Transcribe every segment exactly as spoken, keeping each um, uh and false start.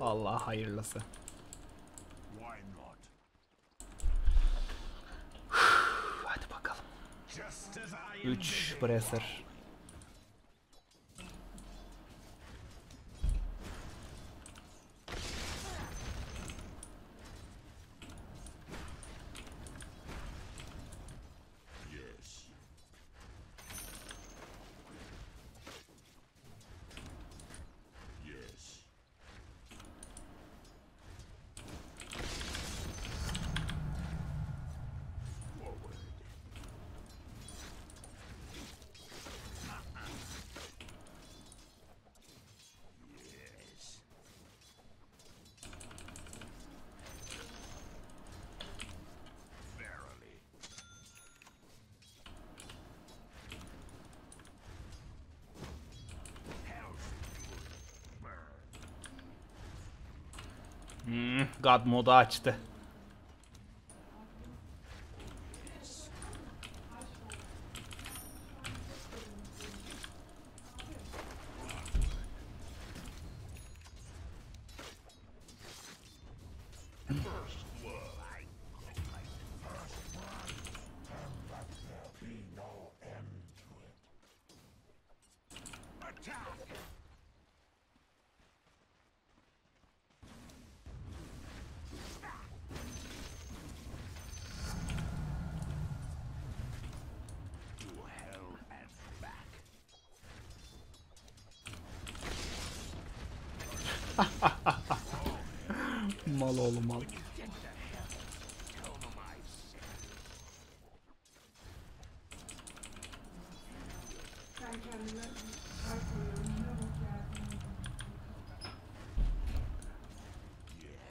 Vallahi hayırlısı. Hadi bakalım. üç bracer. Hmm, God modu açtı. Mal oğlum mal.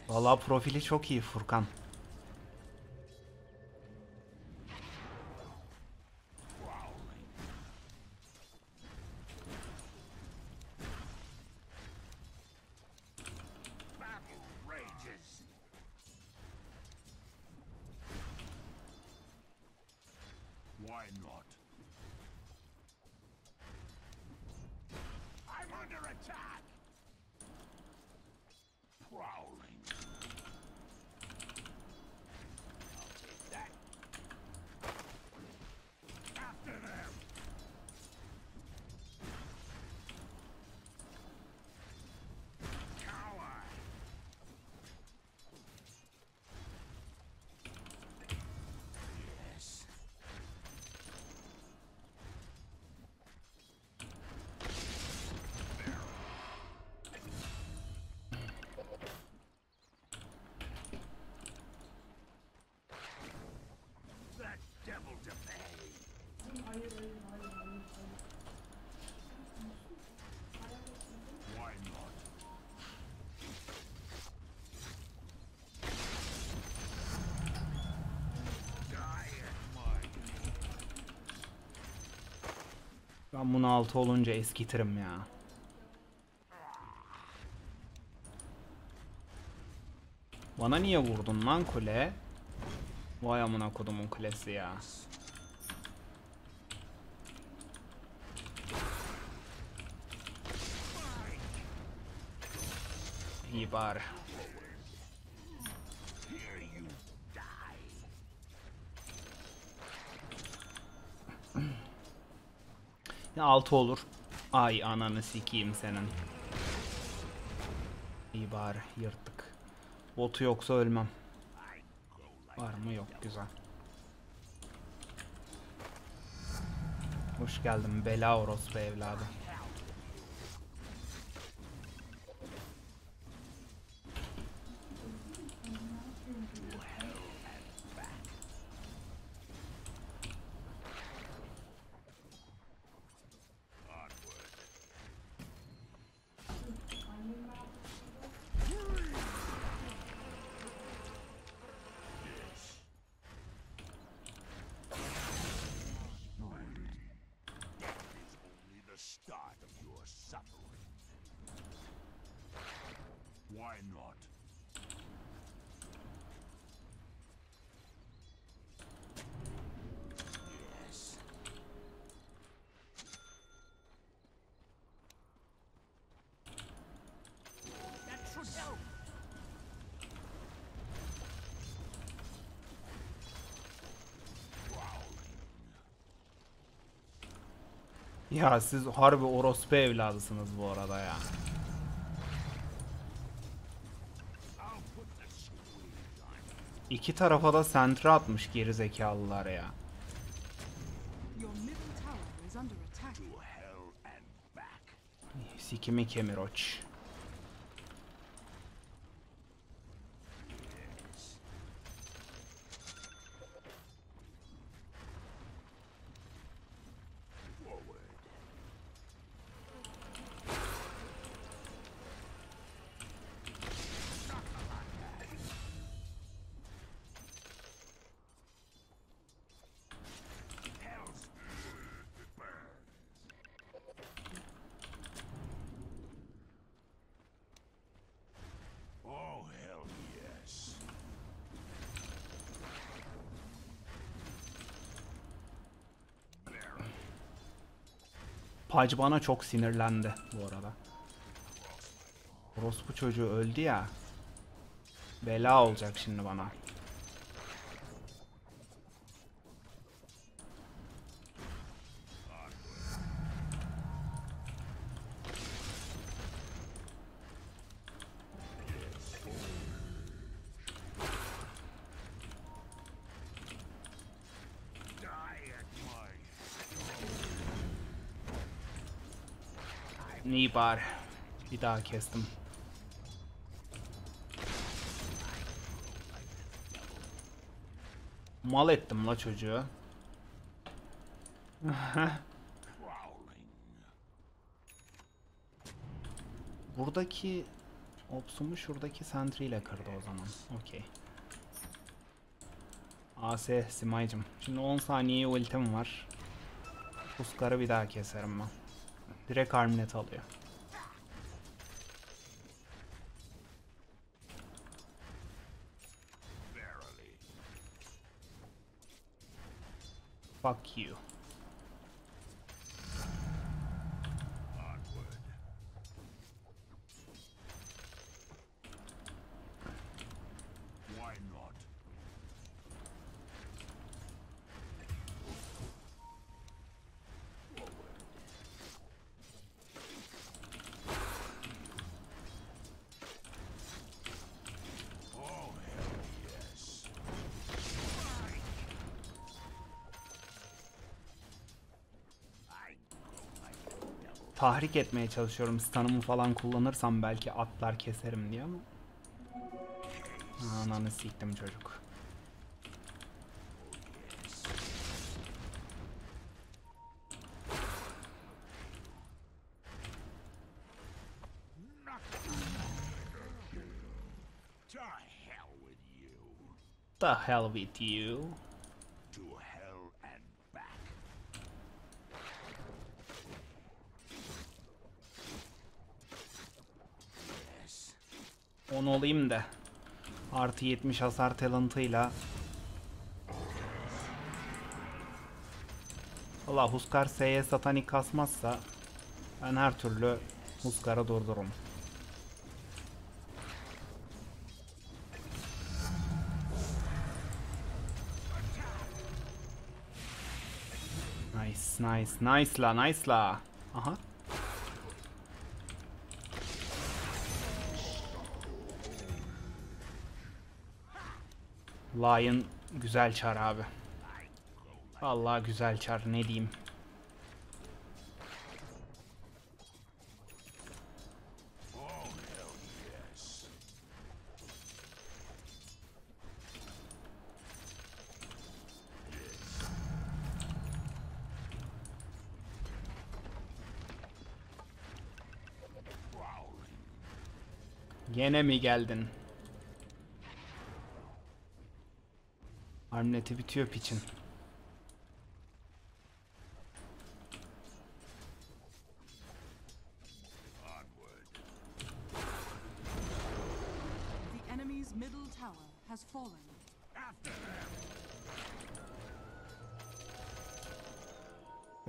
Vallahi profili çok iyi Furkan. Ben bunu altı olunca eskitirim ya. Bana niye vurdun lan kule? Vay amına kodumun kulesi ya. İyi bari. altı olur. Ay ananı sikiyim senin. İyi bari yırttık. Botu yoksa ölmem. Var mı? Yok. Güzel. Hoş geldin bela orospu evladım. No. Ya siz harbi orospu evladısınız bu arada ya. İki tarafa da sentre atmış gerizekalılar ya. Sikimi kemiroç. Pudge bana çok sinirlendi bu arada. Orospu çocuğu öldü ya. Bela olacak şimdi bana. İyi bari. Bir daha kestim. Mal ettim la çocuğu. Buradaki opsumu şuradaki sentriyle kırdı o zaman. Okey. A S Simay'cım. Şimdi on saniyeye ultim var. Puskarı bir daha keserim ben. Direkt Armlet alıyor. Fuck you. Tahrik etmeye çalışıyorum. Stun'ımı falan kullanırsam belki atlar keserim diye ama. Ananı siktim çocuk. The hell with you. on olayım da artı yetmiş hasar talentıyla. Valla Huskar S'ye satanik kasmazsa ben her türlü Huskar'ı durdururum. Nice nice nice la nice la. Aha. Lion güzel çar abi. Vallahi güzel çar, ne diyeyim. Gene mi geldin? Armleti bitiyor piçin.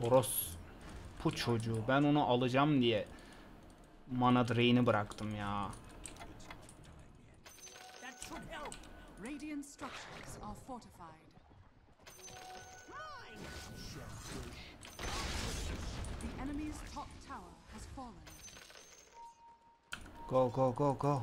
Orospu çocuğu. Ben onu alacağım diye mana drain'i bıraktım ya. Radiant structures are fortified. The enemy's top tower has fallen. Go, go, go, go.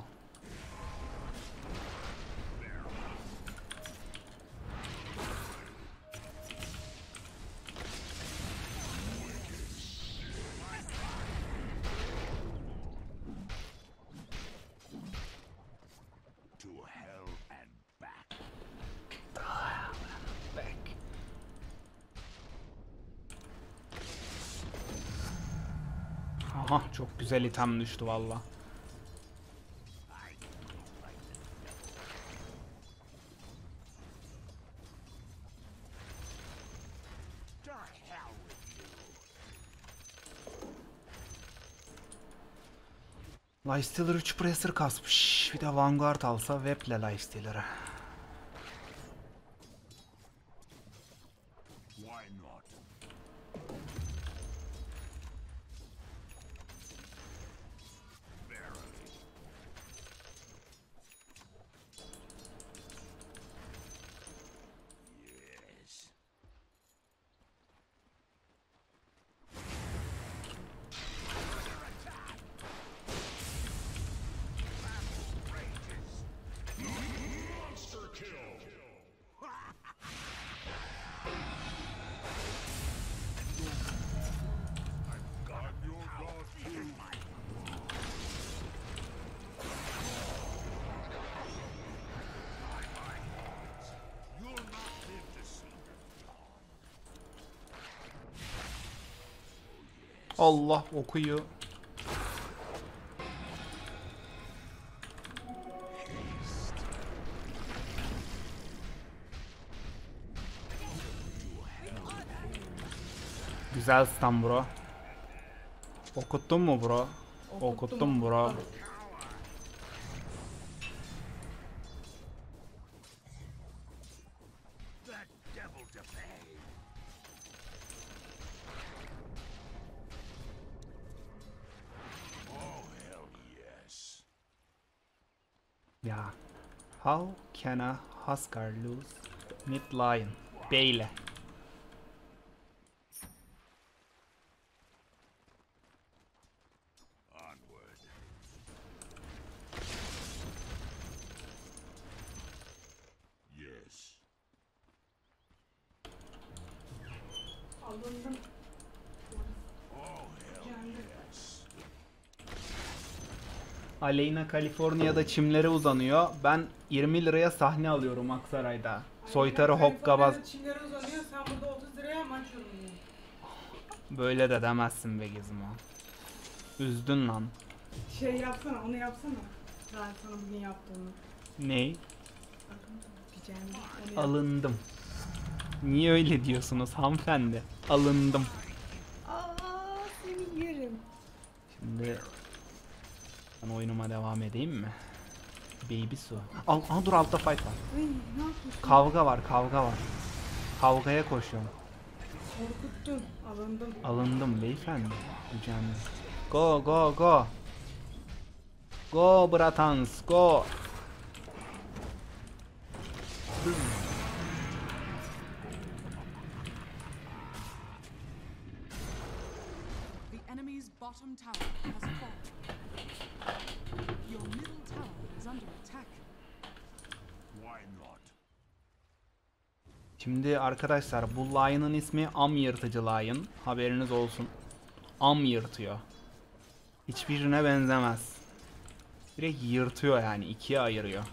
Aha, çok güzel item düştü valla. Lifestealer üç Presser kasmış. Bir de Vanguard alsa Web'le Lifestealer'a. Allah okuyor. Güzel stun bro. Okuttun mu bro? Okuttum bro. Ya, how can a Huskar lose mid-lion? Beyle. Yes. Alındım. Aleyna Kaliforniya'da çimlere uzanıyor. Ben yirmi liraya sahne alıyorum Aksaray'da. Soytarı Hopkabaz. Çimlere uzanıyor. Sen burada otuz liraya maç yorumluyorsun. Böyle de demezsin be Gizmo. Üzdün lan. Şey yapsana, onu yapsana. Ben sana bugün yaptığımı. Ney? Alındım. Niye öyle diyorsunuz hanımefendi? Alındım. Aa, seni yerim. Şimdi... Ben oyunuma devam edeyim mi? Baby su. Al, aha dur altta fight var. Ay, kavga var, kavga var. Kavgaya koşuyorum. Korkuttum, alındım. Alındım beyefendi. Gücendim. Go, go, go. Go bratans, go. The enemy's bottom tower has fallen. Your middle tower is under attack. Why not? Şimdi arkadaşlar bu lion'ın ismi am yırtıcı lion. Haberiniz olsun. Am yırtıyor. Hiçbirine benzemez. Direkt yırtıyor yani ikiye ayırıyor.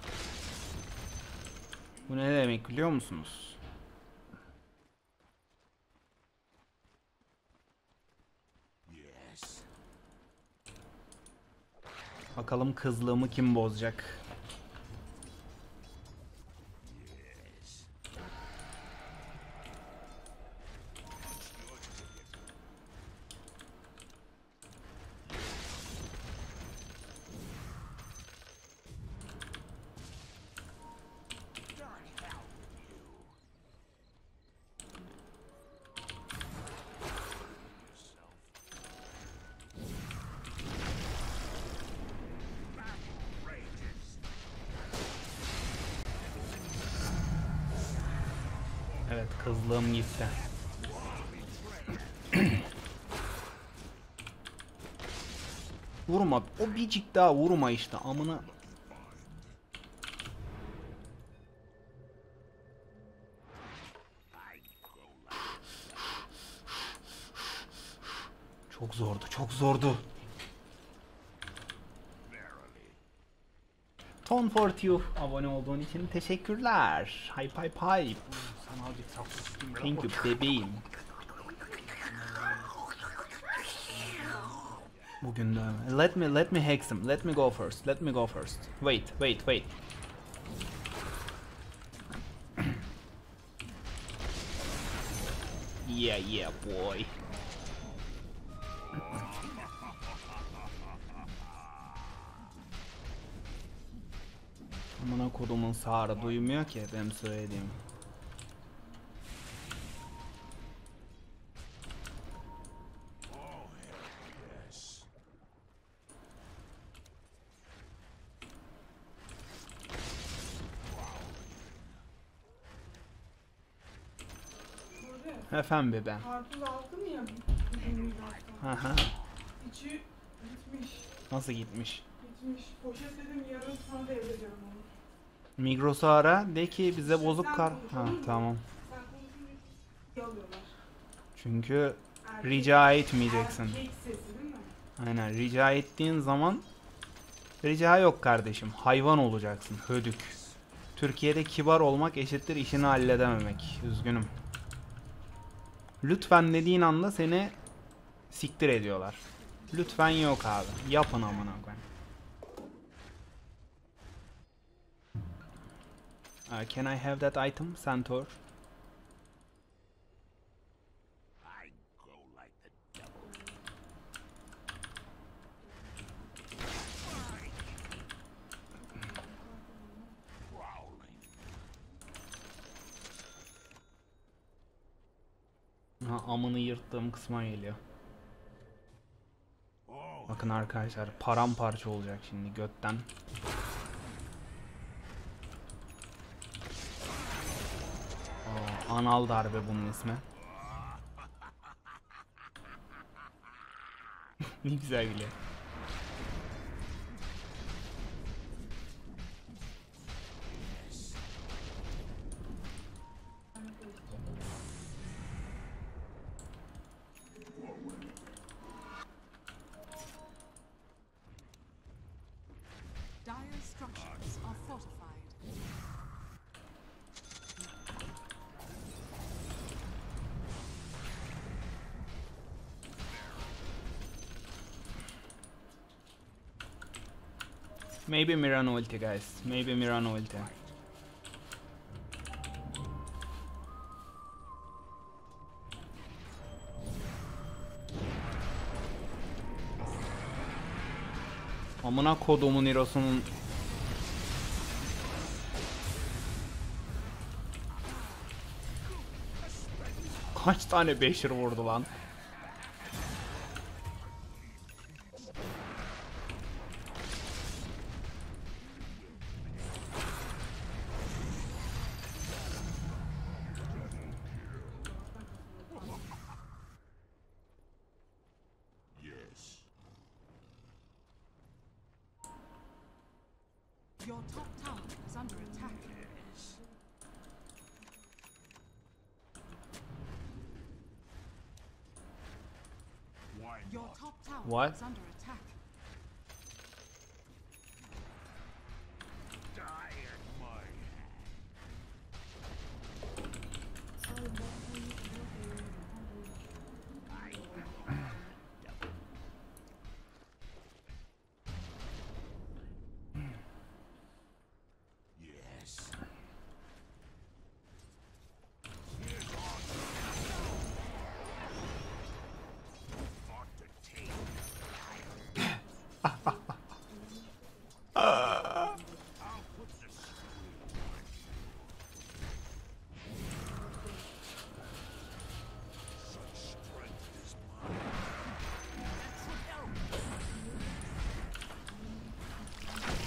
Bu ne demek biliyor musunuz? Bakalım kızlığımı kim bozacak? Evet, kızlığım gitti. Vurma. O biricik daha vurma işte. Amına. Çok zordu. Çok zordu. Ton for you abone olduğun için teşekkürler. Hype hype hype. Thank you bebeğim. Bugün de let me let me hex him. Let me go first. Let me go first. Wait, wait, wait. Yeah, yeah, boy. Amına kodumun sağırı duymuyor ki benim söylediğim. Efendim bebeğim. Karpuz aldın ya. Aha. İçi gitmiş. Nasıl gitmiş? Gitmiş. Poşet dedim yarın sana devrediyorum onu. Migros'u ara de ki bize bozuk kar... Ha tamam. Çünkü rica etmeyeceksin. Erkek sesi değil mi? Aynen, rica ettiğin zaman rica yok kardeşim. Hayvan olacaksın. Hödük. Türkiye'de kibar olmak eşittir işini halledememek. Üzgünüm. Lütfen dediğin anda seni siktir ediyorlar. Lütfen yok abi. Yapın amına koyayım. Uh, can I have that item, Santor? I go like the devil. Ha, amını yırttığım kısma geliyor. Bakın arkadaşlar, paramparça olacak şimdi götten. Anal darbe bunun ismi. Ne güzel gülüyor. Maybe Miran ulti, guys. Maybe Miran ulti. Amına kodumun hero'sunun. Kaç tane beşir vurdu lan? What?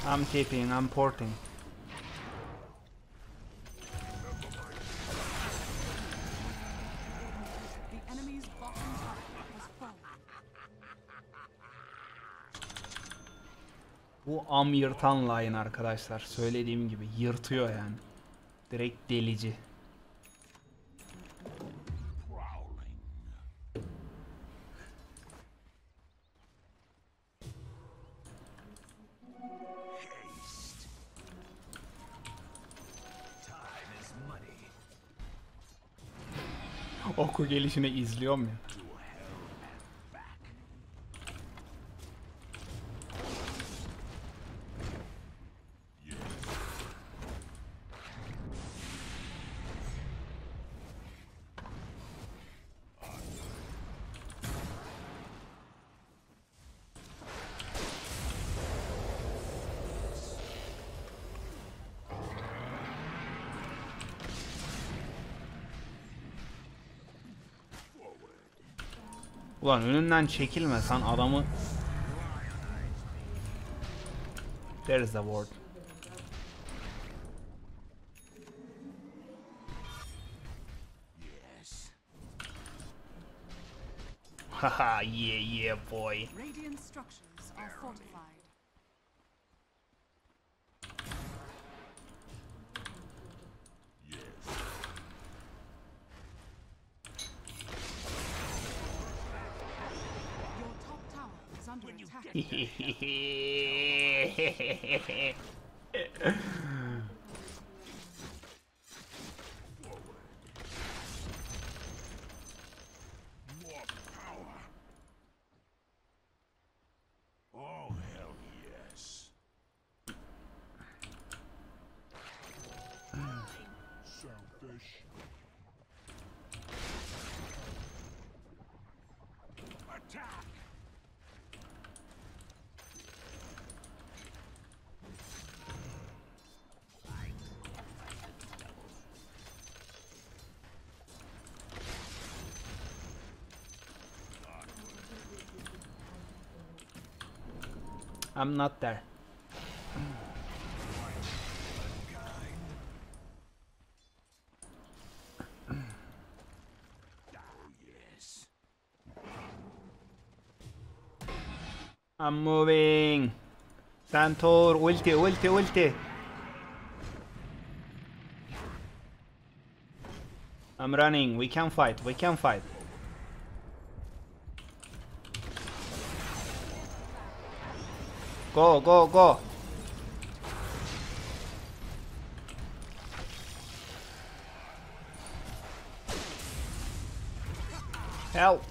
I'm keeping, I'm porting. The enemy's bottom tower is full. am yırtan line arkadaşlar. Söylediğim gibi yırtıyor yani. Direkt delici. Oku gelişini izliyorum ya. Ulan önünden çekilmesen adamı. There is the word. Yes. Haha, yeah yeah boy. Radiant structures are fortified. I'm not there. I'm moving. Santor, ulti, ulti, ulti. I'm running. We can fight. We can fight. Go, go, go. Help.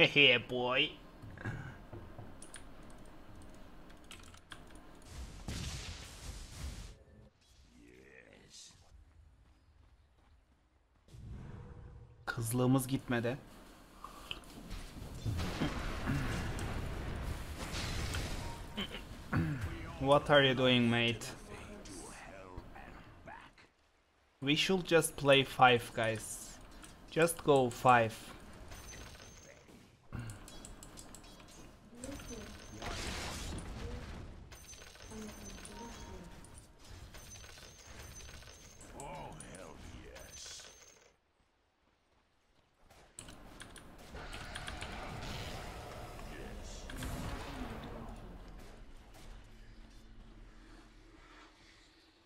Hehe boy. Yes. Kızlığımız gitmedi. What are you doing, mate? We should just play five, guys. Just go five.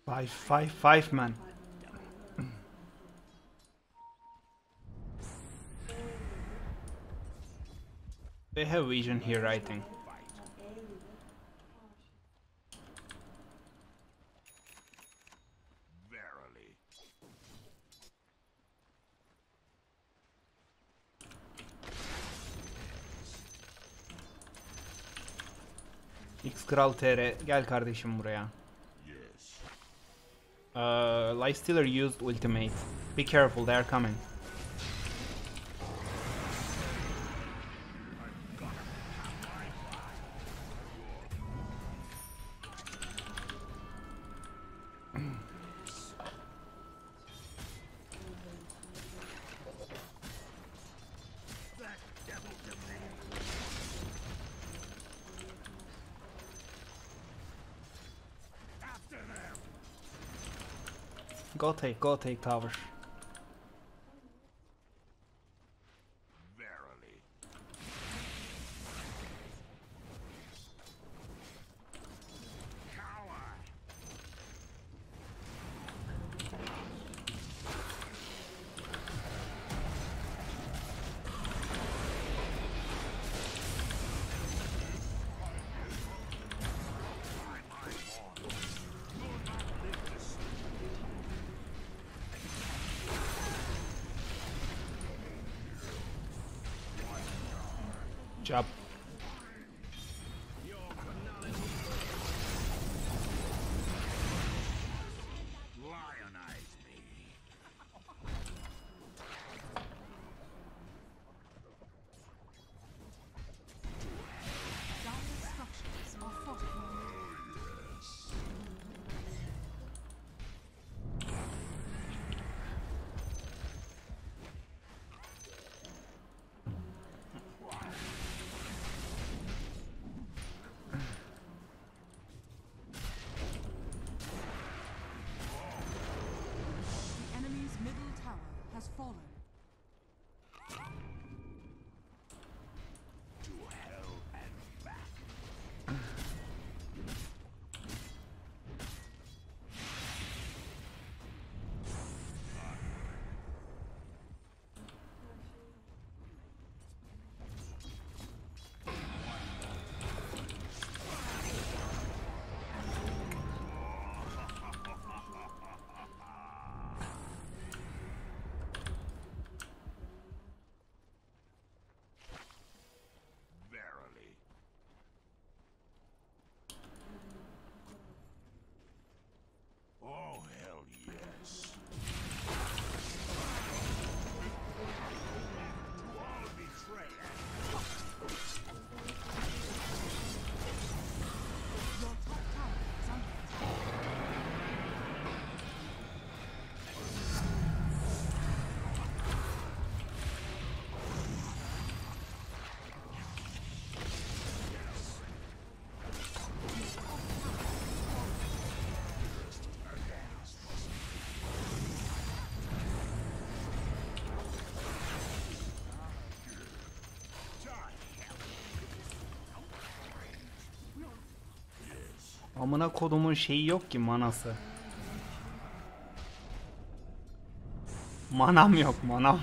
Five, five, five, man. They have vision here, I think. X-Kral T R, gel kardeşim buraya. Uh, Lifestealer used ultimate. Be careful, they are coming. That devil Go take, go take tower. Verily. Job. Lionize me. Has fallen. To hell and back. Oh, hell yes. All betrayed. Your top tower is under amına kodumun şeyi yok ki, manası. Manam yok, manam.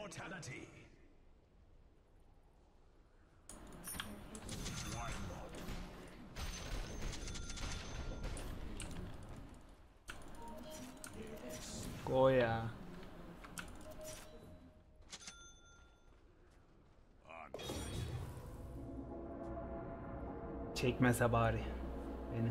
Mortality. Oh yeah. Çekmese bari beni.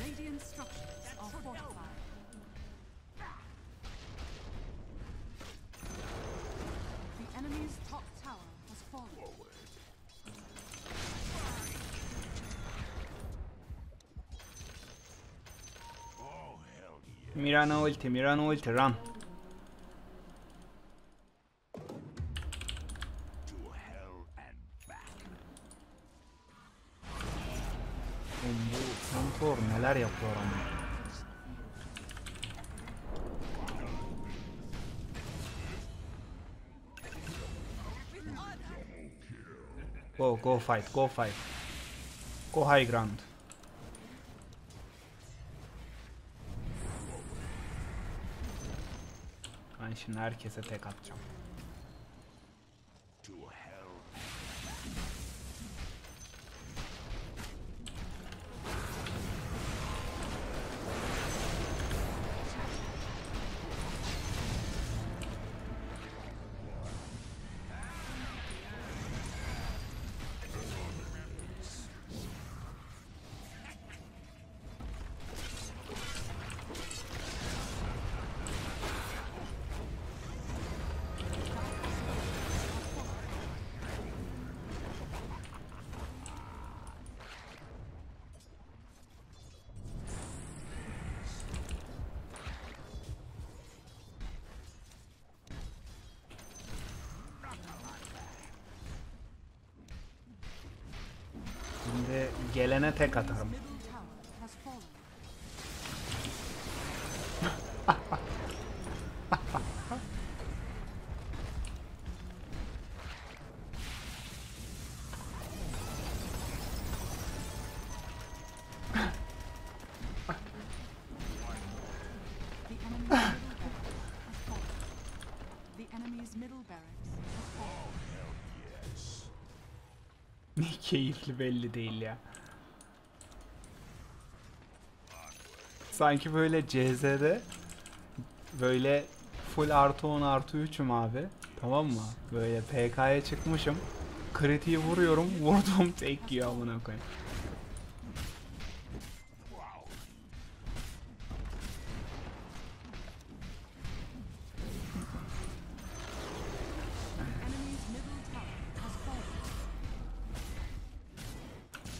Radiant structures are fortified. The enemy's top tower has fallen. Forward. Mirana ulti, Mirana ulti, run. To hell and back. Doğru. Go, go fight, go fight. Go high ground. Ben şimdi herkese tek atacağım. Gelene tek atarım. Ne keyifli belli değil ya. Sanki böyle C Z'de böyle full artı on artı üçüm abi, tamam mı? Böyle P K'ya çıkmışım, kritiği vuruyorum, vurdum tek ya, amına koyayım.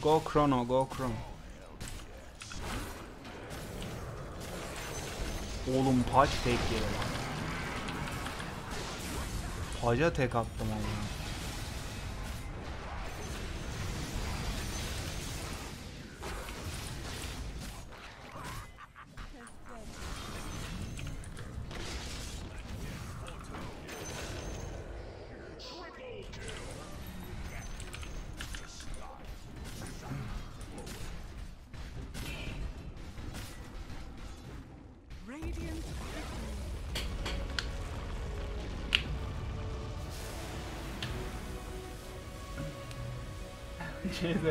Go Chrono, go Chrono. Oğlum paç tek yere bak. Paca tek attım oğlum. Cheers.